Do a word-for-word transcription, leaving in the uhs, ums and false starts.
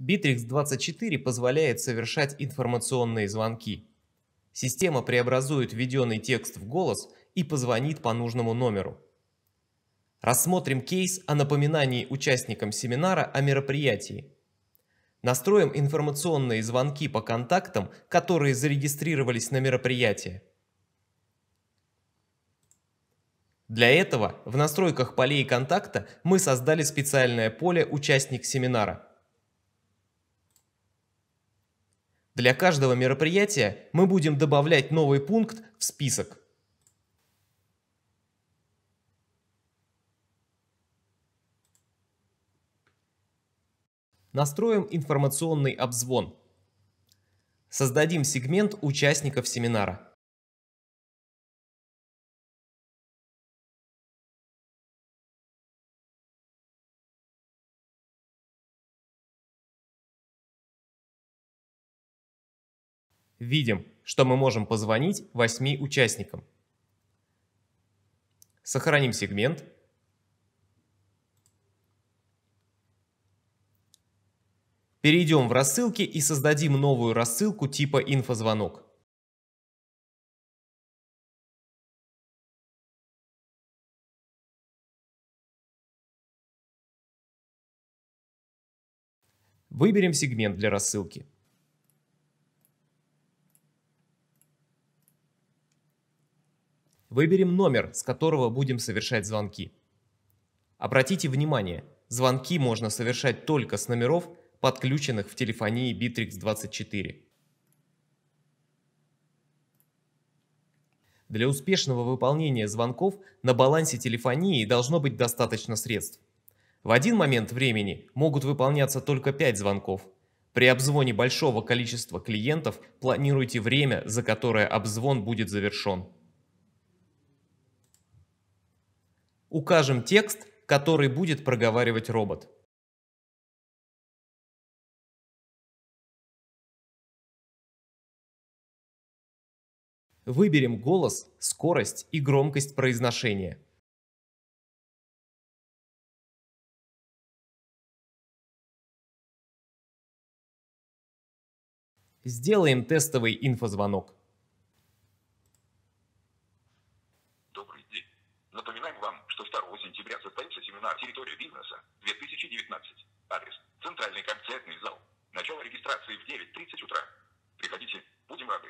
Битрикс двадцать четыре позволяет совершать информационные звонки. Система преобразует введенный текст в голос и позвонит по нужному номеру. Рассмотрим кейс о напоминании участникам семинара о мероприятии. Настроим информационные звонки по контактам, которые зарегистрировались на мероприятие. Для этого в настройках полей контакта мы создали специальное поле «Участник семинара». Для каждого мероприятия мы будем добавлять новый пункт в список. Настроим информационный обзвон. Создадим сегмент участников семинара. Видим, что мы можем позвонить восьми участникам. Сохраним сегмент. Перейдем в рассылки и создадим новую рассылку типа «Инфозвонок». Выберем сегмент для рассылки. Выберем номер, с которого будем совершать звонки. Обратите внимание, звонки можно совершать только с номеров, подключенных в телефонии Битрикс двадцать четыре. Для успешного выполнения звонков на балансе телефонии должно быть достаточно средств. В один момент времени могут выполняться только пять звонков. При обзвоне большого количества клиентов планируйте время, за которое обзвон будет завершен. Укажем текст, который будет проговаривать робот. Выберем голос, скорость и громкость произношения. Сделаем тестовый инфозвонок. Добрый день. Напоминаем вам, что второго сентября состоится семинар «Территория бизнеса две тысячи девятнадцать». Адрес: Центральный концертный зал. Начало регистрации в девять тридцать утра. Приходите, будем рады.